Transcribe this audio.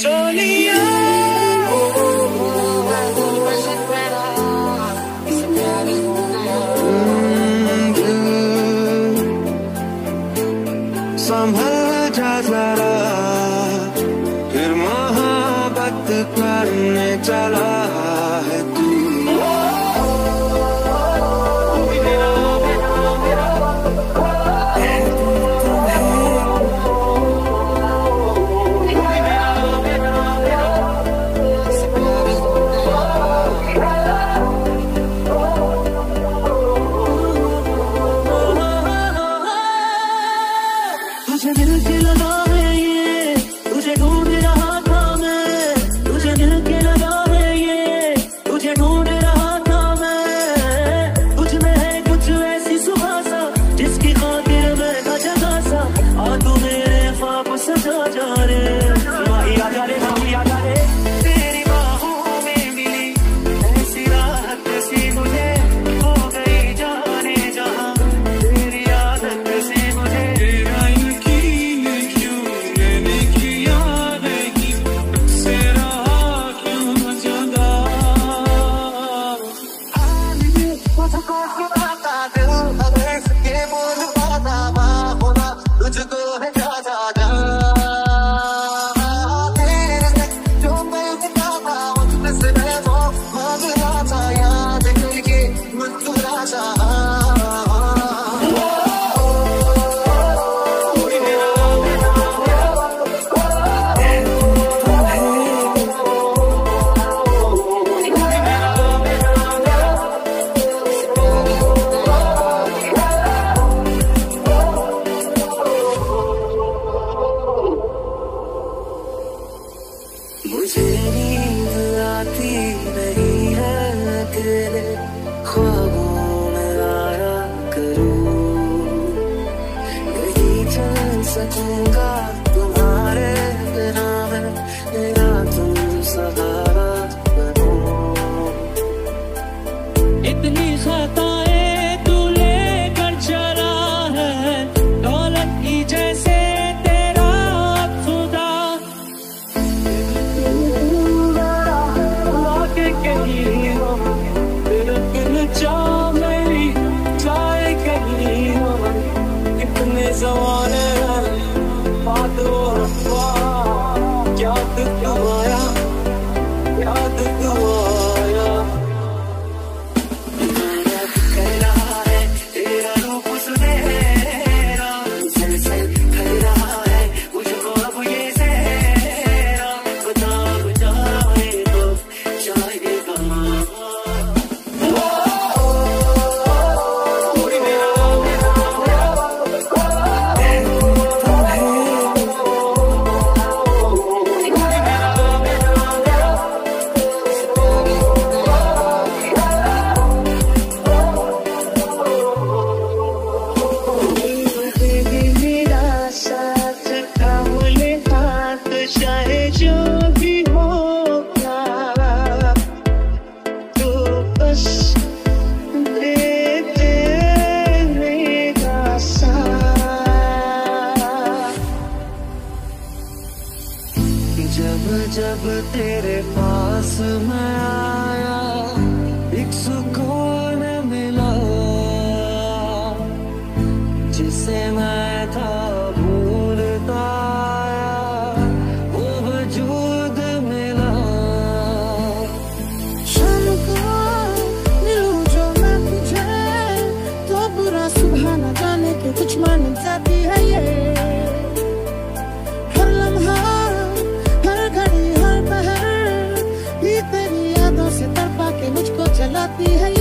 संभल जा जरा, फिर मोहब्बत करने चला है तू। तुझे दिल की लगा है ये, तुझे ढूंढ रहा था मैं। तुझे दिल की लगा है ये, तुझे ढूंढ रहा था मैं। तुझ में है कुछ ऐसी सुहासा, जिसकी खातिर मैं गजगा सा। आ तू मेरे ख्वाब सजा जा रे, माही आ जा रे। तेरी बाहों में मिली ऐसी राहत सी मुझे, हो गई जाने जहाँ तेरी आदत सी मुझे। मुझे नींद आती नहीं है, तेरे ख्वाबों में आया करूं। नहीं जान सकूंगा तुम्हारे बिना मैं, मेरा तुम सहारा बनो। इतनी खताएं तू लेकर चला है, दौलत की जैसे तेरा खुदा। ज़माने क्या दुख आया, क्या दुख आया। कह रहा है तेरा रूप सुनहरा, कह रहा है मुझको अब ये सहरा। बता बुझाए तो चाहिए कहाँ। जब जब तेरे पास मैं आया, एक सुकून मिला, जिसे मैं था भूलता आया, वो वजूद मिला। शाम का मिलूं जो मैं तुझे, तो बुरा सुबह न जाने के कुछ मान जाती है ये। लाती है।